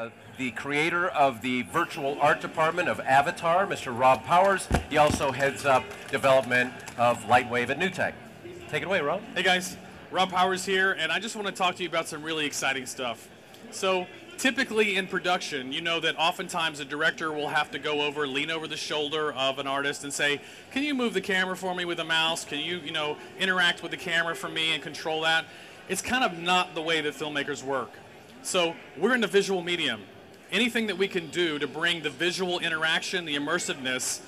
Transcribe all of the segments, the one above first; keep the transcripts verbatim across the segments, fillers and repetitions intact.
Uh, the creator of the virtual art department of Avatar, Mister Rob Powers. He also heads up development of LightWave at NewTek. Take it away, Rob. Hey guys, Rob Powers here, and I just want to talk to you about some really exciting stuff. So, typically in production, you know that oftentimes a director will have to go over, lean over the shoulder of an artist and say, can you move the camera for me with a mouse? Can you, you know, interact with the camera for me and control that? It's kind of not the way that filmmakers work. So we're in the visual medium. Anything that we can do to bring the visual interaction, the immersiveness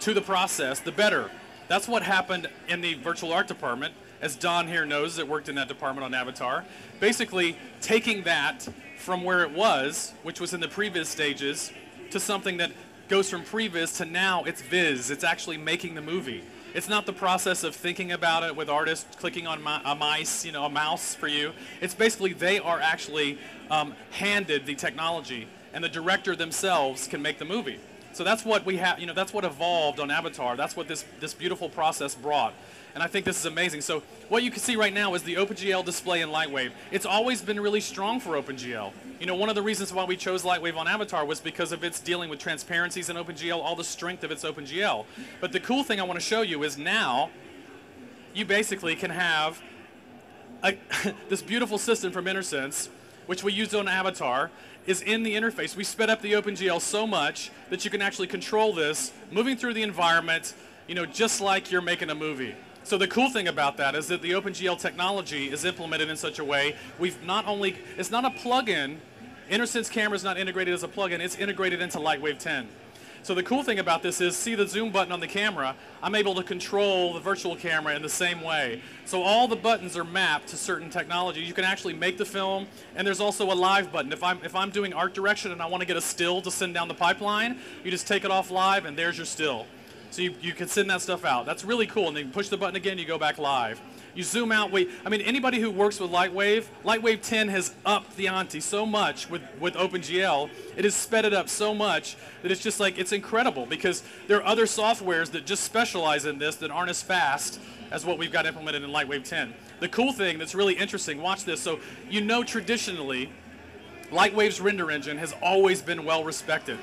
to the process, the better. That's what happened in the virtual art department, as Don here knows that worked in that department on Avatar. Basically taking that from where it was, which was in the previs stages, to something that goes from previs to now it's viz. It's actually making the movie. It's not the process of thinking about it with artists clicking on my, a mice, you know, a mouse for you. It's basically they are actually um, handed the technology, and the director themselves can make the movie. So that's what we have. You know, that's what evolved on Avatar. That's what this this beautiful process brought, and I think this is amazing. So what you can see right now is the OpenGL display in LightWave. It's always been really strong for OpenGL. You know, one of the reasons why we chose LightWave on Avatar was because of its dealing with transparencies in OpenGL, all the strength of its OpenGL. But the cool thing I want to show you is now you basically can have a this beautiful system from InterSense, which we used on Avatar, is in the interface. We sped up the OpenGL so much that you can actually control this, moving through the environment, you know, just like you're making a movie. So the cool thing about that is that the OpenGL technology is implemented in such a way we've not only, it's not a plug-in, InterSense camera is not integrated as a plug-in, it's integrated into LightWave ten. So the cool thing about this is, see the zoom button on the camera, I'm able to control the virtual camera in the same way. So all the buttons are mapped to certain technology. You can actually make the film, and there's also a live button. If I'm, if I'm doing art direction and I want to get a still to send down the pipeline, you just take it off live and there's your still. So you, you can send that stuff out. That's really cool. And then you push the button again, you go back live. You zoom out. We, I mean, anybody who works with LightWave, LightWave ten has upped the ante so much with, with OpenGL. It has sped it up so much that it's just like, it's incredible, because there are other softwares that just specialize in this that aren't as fast as what we've got implemented in LightWave ten. The cool thing that's really interesting, watch this. So you know traditionally, LightWave's render engine has always been well respected.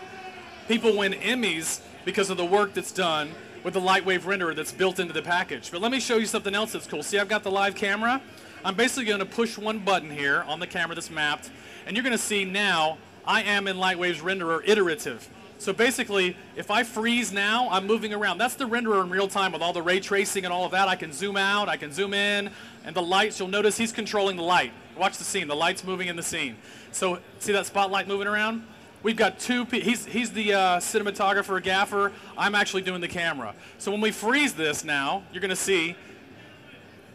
People win Emmys because of the work that's done with the LightWave renderer that's built into the package. But let me show you something else that's cool. See, I've got the live camera. I'm basically going to push one button here on the camera that's mapped, and you're going to see now I am in LightWave's renderer iterative. So basically, if I freeze now, I'm moving around. That's the renderer in real time with all the ray tracing and all of that. I can zoom out, I can zoom in, and the lights, you'll notice he's controlling the light. Watch the scene, the light's moving in the scene. So see that spotlight moving around? We've got two, he's, he's the uh, cinematographer, gaffer, I'm actually doing the camera. So when we freeze this now, you're going to see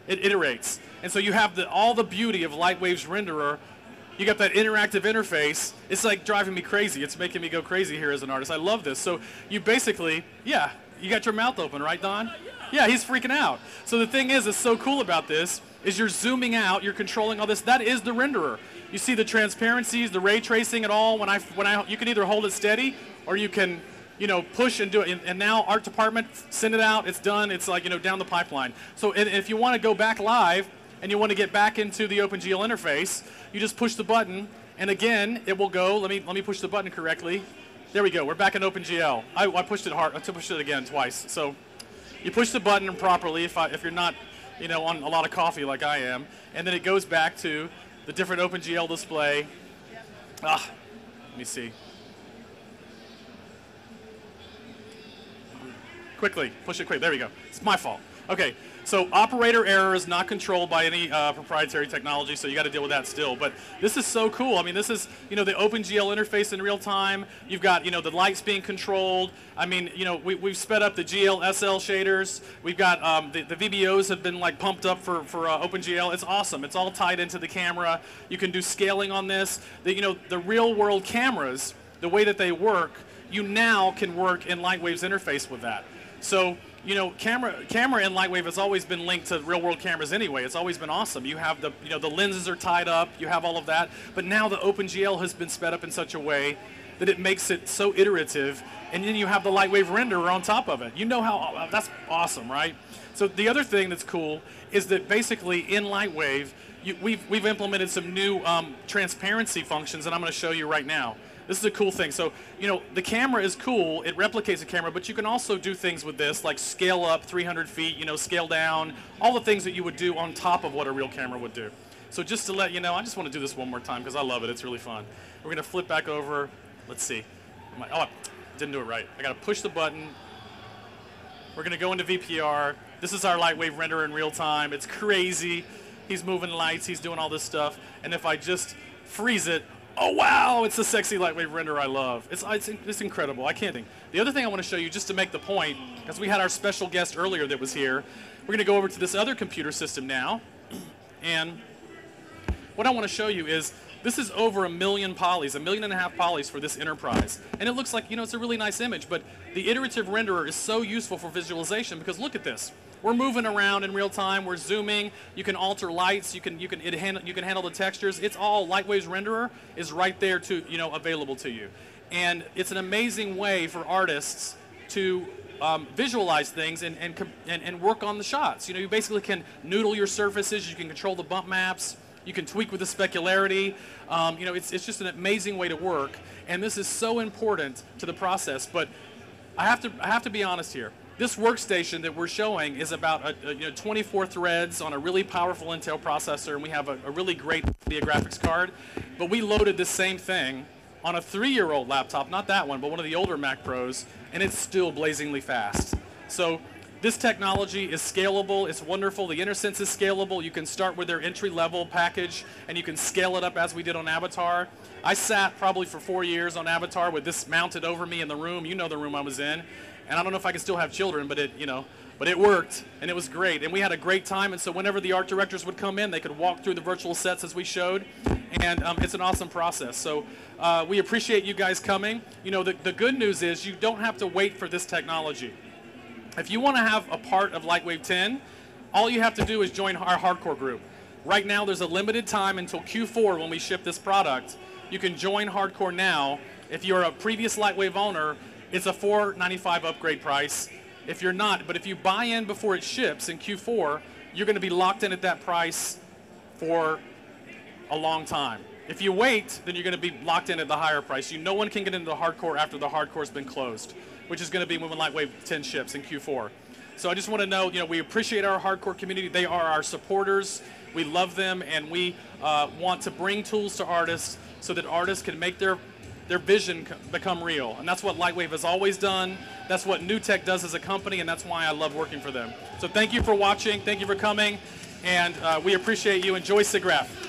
it iterates. And so you have the, all the beauty of LightWave's renderer. You got that interactive interface. It's like driving me crazy. It's making me go crazy here as an artist. I love this. So you basically, yeah, you got your mouth open, right, Don? Yeah, he's freaking out. So the thing is, that's so cool about this is you're zooming out, you're controlling all this. That is the renderer. You see the transparencies, the ray tracing, at all. When I, when I, you can either hold it steady or you can, you know, push and do it. And, and now art department, send it out. It's done. It's like, you know, down the pipeline. So and, and if you want to go back live and you want to get back into the OpenGL interface, you just push the button, and again it will go. Let me let me push the button correctly. There we go. We're back in OpenGL. I, I pushed it hard. I pushed it again twice. So you push the button properly if, I, if you're not, you know, on a lot of coffee like I am, and then it goes back to the different OpenGL display. Ah, let me see. Quickly, push it quick. There we go. It's my fault. Okay, so operator error is not controlled by any uh, proprietary technology, so you got to deal with that still. But this is so cool. I mean, this is, you know, the OpenGL interface in real time. You've got, you know, the lights being controlled. I mean, you know, we, we've sped up the G L S L shaders. We've got um, the, the V B Os have been like pumped up for, for uh, OpenGL. It's awesome. It's all tied into the camera. You can do scaling on this. The, you know, the real world cameras, the way that they work, you now can work in LightWave's interface with that. So, you know, camera camera in LightWave has always been linked to real world cameras anyway. It's always been awesome. You have the, you know, the lenses are tied up, you have all of that, but now the OpenGL has been sped up in such a way that it makes it so iterative, and then you have the LightWave renderer on top of it. You know how, that's awesome, right? So the other thing that's cool is that basically in LightWave, you, we've, we've implemented some new um, transparency functions that I'm going to show you right now. This is a cool thing. So, you know, the camera is cool. It replicates the camera, but you can also do things with this, like scale up three hundred feet, you know, scale down, all the things that you would do on top of what a real camera would do. So just to let you know, I just want to do this one more time because I love it. It's really fun. We're going to flip back over. Let's see. Oh, I didn't do it right. I got to push the button. We're going to go into V P R. This is our LightWave render in real time. It's crazy. He's moving lights. He's doing all this stuff. And if I just freeze it, oh, wow, it's the sexy LightWave render I love. It's, it's, it's incredible. I can't think. The other thing I want to show you, just to make the point, because we had our special guest earlier that was here, we're going to go over to this other computer system now. And what I want to show you is this is over a million polys, a million and a half polys for this enterprise. And it looks like, you know, it's a really nice image, but the iterative renderer is so useful for visualization because look at this. We're moving around in real time. We're zooming. You can alter lights. You can you can it hand, you can handle the textures. It's all LightWave's renderer is right there to you know available to you, and it's an amazing way for artists to um, visualize things and and, and and work on the shots. You know you basically can noodle your surfaces. You can control the bump maps. You can tweak with the specularity. Um, you know it's it's just an amazing way to work, and this is so important to the process. But I have to I have to be honest here. This workstation that we're showing is about a, a, you know, twenty-four threads on a really powerful Intel processor, and we have a, a really great NVIDIA graphics card. But we loaded the same thing on a three-year-old laptop, not that one, but one of the older Mac Pros, and it's still blazingly fast. So this technology is scalable. It's wonderful. The InterSense is scalable. You can start with their entry-level package, and you can scale it up as we did on Avatar. I sat probably for four years on Avatar with this mounted over me in the room. You know the room I was in. And I don't know if I can still have children, but it, you know, but it worked, and it was great, and we had a great time. And so whenever the art directors would come in, they could walk through the virtual sets as we showed, and um, it's an awesome process. So uh, we appreciate you guys coming. You know, the, the good news is you don't have to wait for this technology. If you want to have a part of LightWave ten, all you have to do is join our hardcore group. Right now, there's a limited time until Q four when we ship this product. You can join hardcore now. If you're a previous LightWave owner, it's a four ninety-five upgrade price. If you're not, but if you buy in before it ships in Q four, you're going to be locked in at that price for a long time. If you wait, then you're going to be locked in at the higher price. You, no one can get into the hardcore after the hardcore's been closed, which is going to be when LightWave ten ships in Q four. So I just want to know, you know, we appreciate our hardcore community. They are our supporters. We love them, and we uh, want to bring tools to artists so that artists can make their their vision become real. And that's what LightWave has always done. That's what NewTek does as a company, and that's why I love working for them. So thank you for watching. Thank you for coming. And uh, we appreciate you. Enjoy SIGGRAPH.